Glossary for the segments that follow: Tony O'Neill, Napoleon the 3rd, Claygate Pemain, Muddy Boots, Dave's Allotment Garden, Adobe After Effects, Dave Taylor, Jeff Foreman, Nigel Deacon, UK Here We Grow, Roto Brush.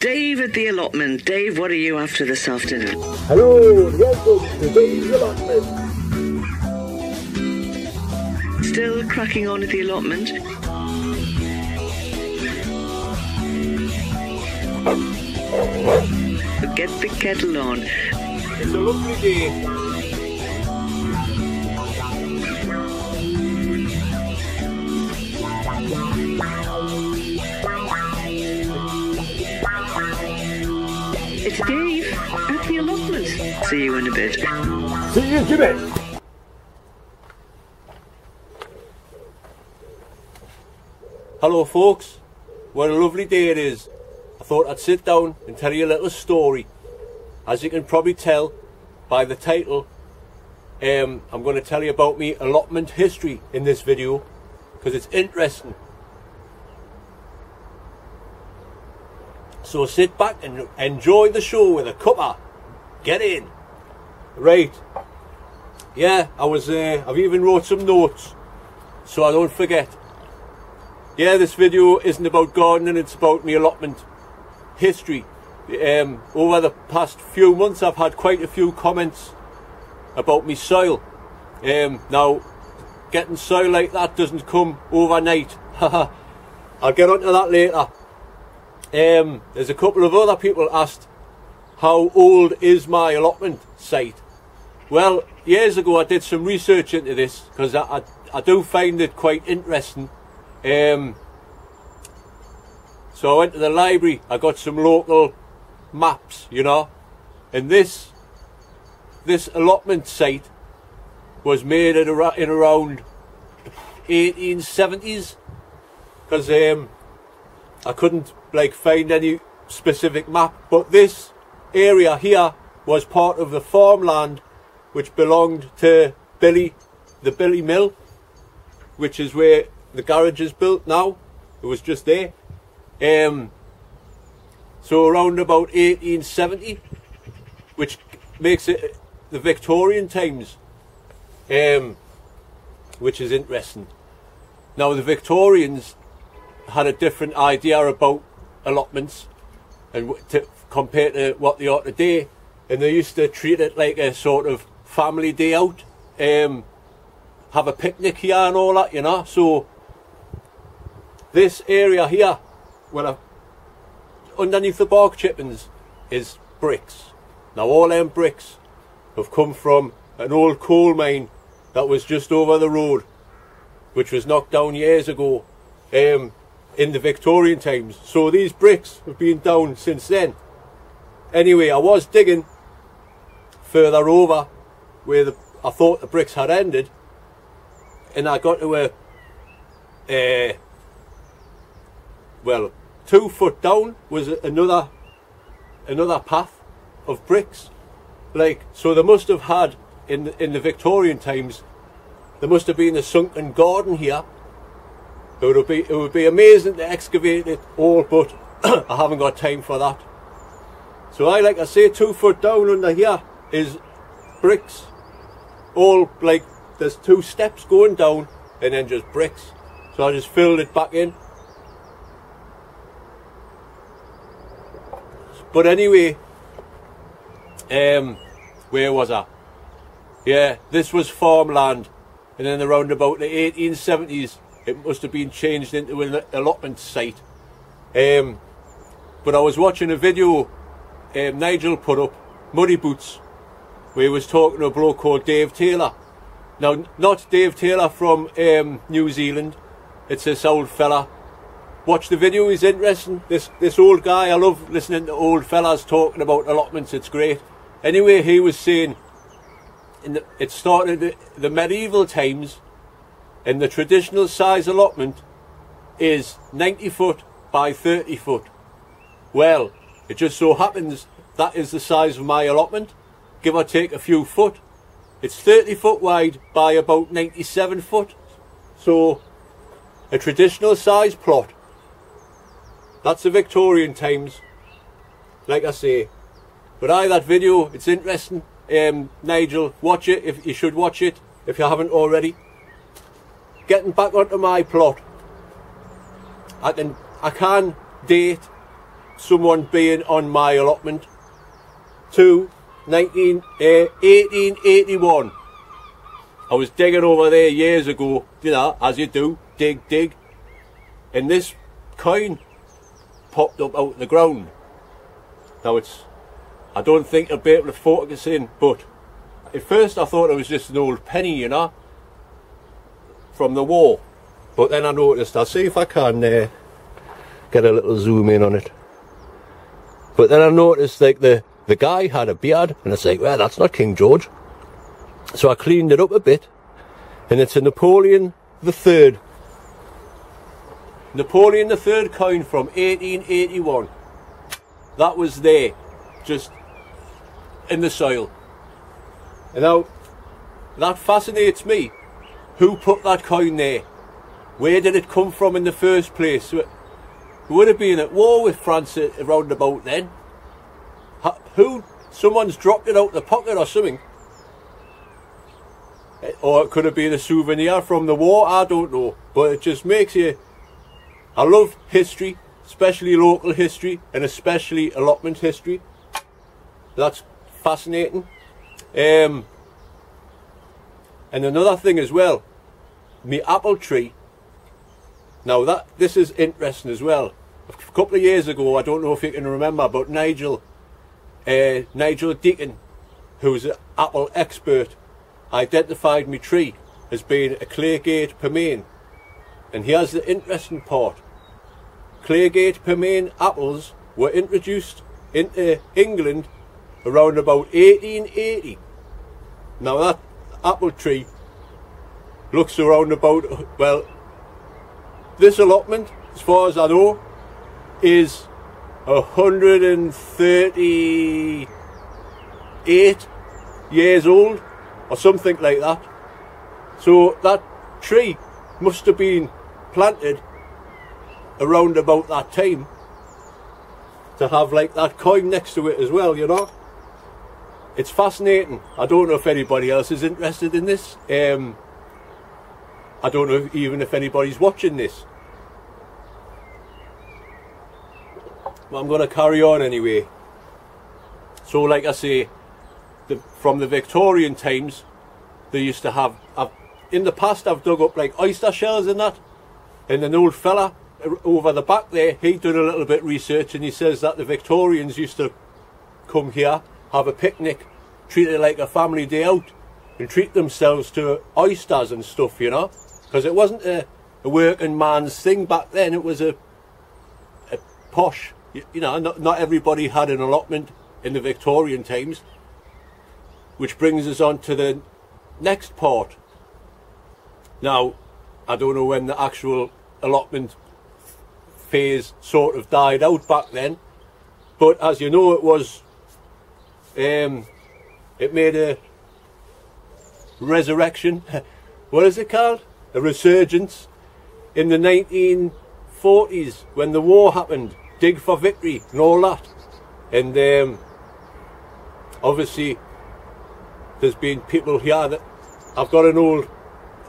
Dave at the allotment. Dave, what are you after this afternoon? Hello and welcome to Dave's allotment. Still cracking on at the allotment. Get the kettle on. It's a lovely day. It's Dave at the allotment. See you in a bit. See you in a bit. Hello folks, what a lovely day it is. I thought I'd sit down and tell you a little story. As you can probably tell by the title, I'm going to tell you about me allotment history in this video, because it's interesting. So sit back and enjoy the show with a cuppa. Get in. Right. Yeah, I've even wrote some notes, so I don't forget. Yeah, this video isn't about gardening, it's about my allotment history. Over the past few months, I've had quite a few comments about my soil. Now, getting soil like that doesn't come overnight. I'll get onto that later. There's a couple of other people asked, how old is my allotment site? Well, years ago I did some research into this, because I do find it quite interesting. So I went to the library, I got some local maps, you know, and this allotment site was made in around 1870s, because I couldn't find any specific map, but this area here was part of the farmland which belonged to the Billy Mill, which is where the garage is built now. It was just there. So around about 1870, which makes it the Victorian times, which is interesting. Now the Victorians had a different idea about allotments and compared to what they are today, and they used to treat it like a sort of family day out, have a picnic here and all that, you know. So this area here, underneath the bark chippings, is bricks. Now all them bricks have come from an old coal mine that was just over the road, which was knocked down years ago, in the Victorian times. So these bricks have been down since then. Anyway, I was digging further over where I thought the bricks had ended, and I got to a well, 2 foot down was another path of bricks. Like, so they must have had in the Victorian times, there must have been a sunken garden here. It would be amazing to excavate it all, but I haven't got time for that. So like I say, 2 foot down under here is bricks. All, like, there's two steps going down and then just bricks. So I just filled it back in. But anyway, where was I? Yeah, this was farmland, and then around about the 1870s, it must have been changed into an allotment site. But I was watching a video Nigel put up, Muddy Boots, where he was talking to a bloke called Dave Taylor. Now, not Dave Taylor from New Zealand, it's this old fella. Watch the video, he's interesting. This old guy, I love listening to old fellas talking about allotments, it's great. Anyway, he was saying it started the medieval times, and the traditional size allotment is 90 foot by 30 foot. Well, it just so happens that is the size of my allotment, give or take a few foot. It's 30 foot wide by about 97 foot. So, a traditional size plot. That's the Victorian times, like I say. But that video, it's interesting. Nigel, watch it, if you should watch it, if you haven't already. Getting back onto my plot, I can date someone being on my allotment. 1881. I was digging over there years ago, you know, as you do, dig. And this coin popped up out of the ground. Now it's, I don't think I'll be able to focus in, but at first I thought it was just an old penny, you know, from the war. But then I noticed, I'll see if I can get a little zoom in on it. But then I noticed like the guy had a beard, and I was like, well, that's not King George. So I cleaned it up a bit, and it's a Napoleon the 3rd. Napoleon the 3rd coin from 1881. That was there, just in the soil. And now, that fascinates me. Who put that coin there? Where did it come from in the first place? We would have been at war with France around about then. Who? Someone's dropped it out the pocket or something. Or it could have been a souvenir from the war, I don't know. But it just makes you... I love history, especially local history, and especially allotment history. That's fascinating. And another thing as well, my apple tree. Now that, this is interesting as well. A couple of years ago, I don't know if you can remember, but Nigel Deacon, who's an apple expert, identified my tree as being a Claygate Pemain. And here's the interesting part. Claygate Pemain apples were introduced into England around about 1880. Now that apple tree looks around about, well, this allotment, as far as I know, is 138 years old or something like that. So that tree must have been planted around about that time to have like that coin next to it as well, you know. It's fascinating. I don't know if anybody else is interested in this. I don't know if, even if anybody's watching this. But I'm going to carry on anyway. So like I say, from the Victorian times, they used to have... in the past I've dug up like oyster shells and that, and an old fella over the back there, he done a little bit of research, and he says that the Victorians used to come here, have a picnic, treat it like a family day out, and treat themselves to oysters and stuff, you know, because it wasn't a working man's thing back then. It was a posh, you know, not everybody had an allotment in the Victorian times. Which brings us on to the next part. Now, I don't know when the actual allotment phase sort of died out back then, but as you know, it was, it made a resurrection, what is it called? A resurgence in the 1940s when the war happened, Dig for Victory and all that. And obviously there's been people here that, I've got an old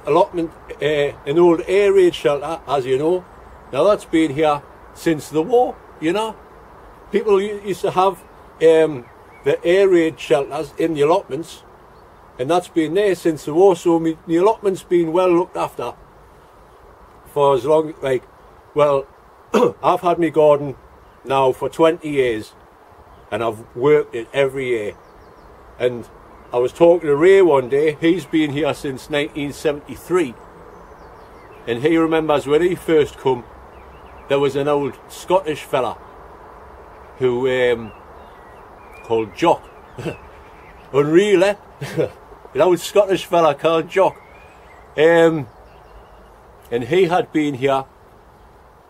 allotment, an old air raid shelter, as you know. Now that's been here since the war, you know. People used to have the air raid shelters in the allotments, and that's been there since the war, so the allotment's been well looked after for as long, like, well, I've had my garden now for 20 years, and I've worked it every year. And I was talking to Ray one day, he's been here since 1973, and he remembers when he first come, there was an old Scottish fella who, called Jock, unreal, eh? An old Scottish fella called Jock, and he had been here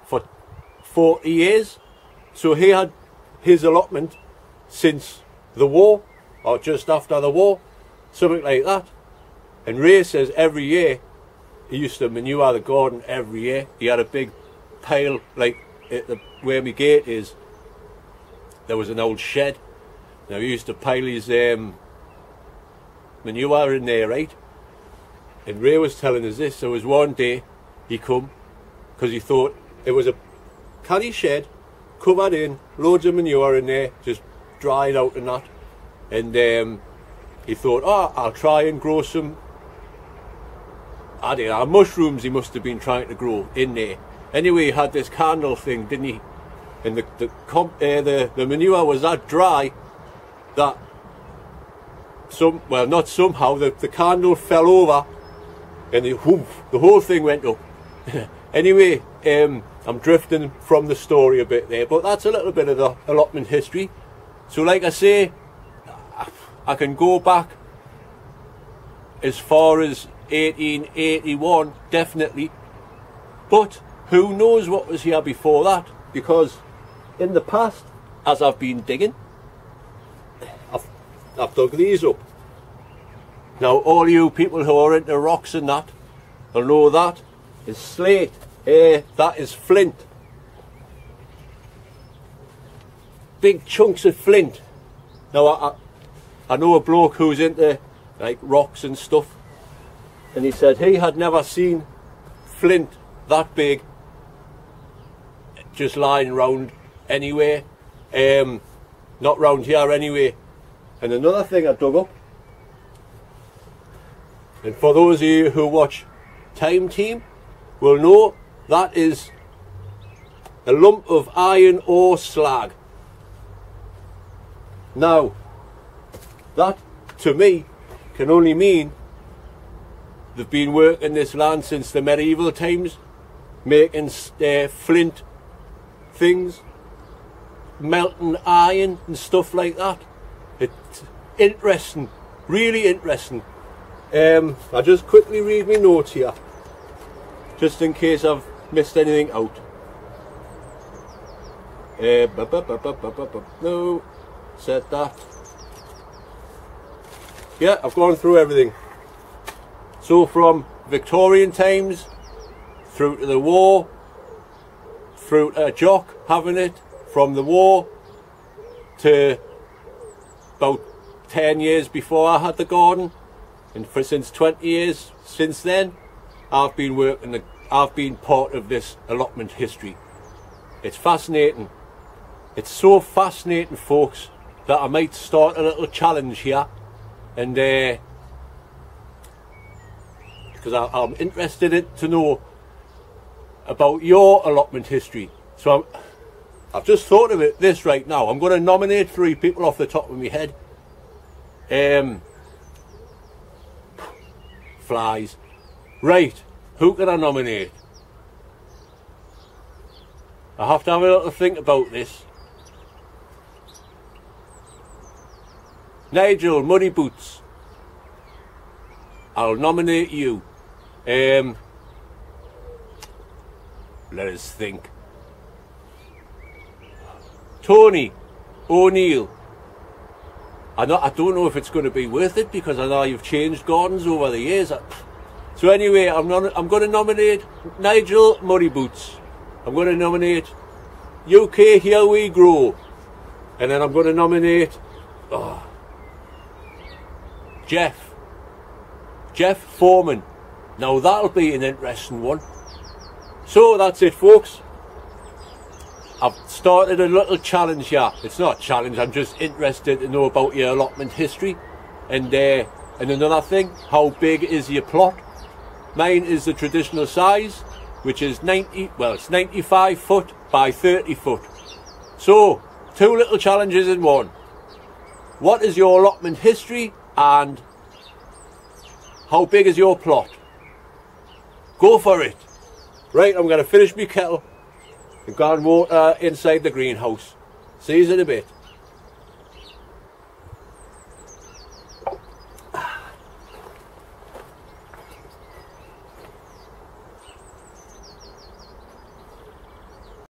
for 40 years, so he had his allotment since the war, or just after the war, something like that. And Ray says every year, he used to manure the garden every year. He had a big pile, like at the, where my gate is, there was an old shed. Now he used to pile his manure in there, right? And Ray was telling us this, there was one day he come, because he thought it was a caddy shed, covered in, loads of manure in there, just dried out and that. And he thought, oh, I'll try and grow some, I don't know, mushrooms he must have been trying to grow in there. Anyway, he had this candle thing, didn't he? And the manure was that dry that somehow the candle fell over and the whole thing went up. Anyway, I'm drifting from the story a bit there, but that's a little bit of the allotment history. So like I say, I can go back as far as 1881 definitely, but who knows what was here before that, because in the past, as I've been digging, I've dug these up. Now all you people who are into rocks and that will know that is slate, that is flint, big chunks of flint. Now I know a bloke who's into like rocks and stuff, and he said he had never seen flint that big just lying round anywhere, not round here anyway. And another thing I dug up, and for those of you who watch Time Team will know, that is a lump of iron ore slag. Now that to me can only mean they've been working this land since the medieval times, making flint things, melting iron and stuff like that. It's interesting, really interesting. I'll just quickly read my notes here, just in case I've missed anything out. No, said that. Yeah, I've gone through everything. So from Victorian times, through to the war, through to Jock having it, from the war to about 10 years before I had the garden, and for since 20 years since then, I've been working, I've been part of this allotment history. It's fascinating. It's so fascinating, folks, that I might start a little challenge here, and because I'm interested in to know about your allotment history. So I've just thought of it this right now. I'm going to nominate 3 people off the top of my head. Flies. Right, who can I nominate? I have to have a little think about this. Nigel, Muddy Boots, I'll nominate you. Let us think. Tony O'Neill. I don't know if it's going to be worth it, because I know you've changed gardens over the years. So anyway, I'm going to nominate Nigel Murray Boots. I'm going to nominate UK Here We Grow. And then I'm going to nominate Jeff Foreman. Now that'll be an interesting one. So that's it, folks. I've started a little challenge here. It's not a challenge, I'm just interested to know about your allotment history. And another thing, how big is your plot? Mine is the traditional size, which is 95 foot by 30 foot. So, 2 little challenges in one. What is your allotment history, and how big is your plot? Go for it. Right, I'm going to finish my kettle. Garden water inside the greenhouse. See you in a bit.